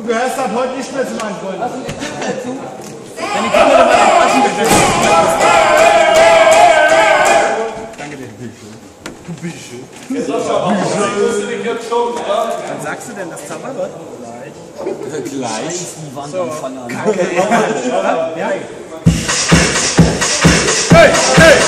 Du gehörst ab heute nicht mehr zu meinen Freunden. Also, ich stimme dazu. Deine Kinder mal abwaschen, bitte. Danke dir. Du Bischof. Du Bischof. Wann sagst du denn, dass Zamba wird? Gleich. Gleich. Die Wand umfangen an. Kacke. Hey, hey, hey!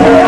Feier durchfeuern.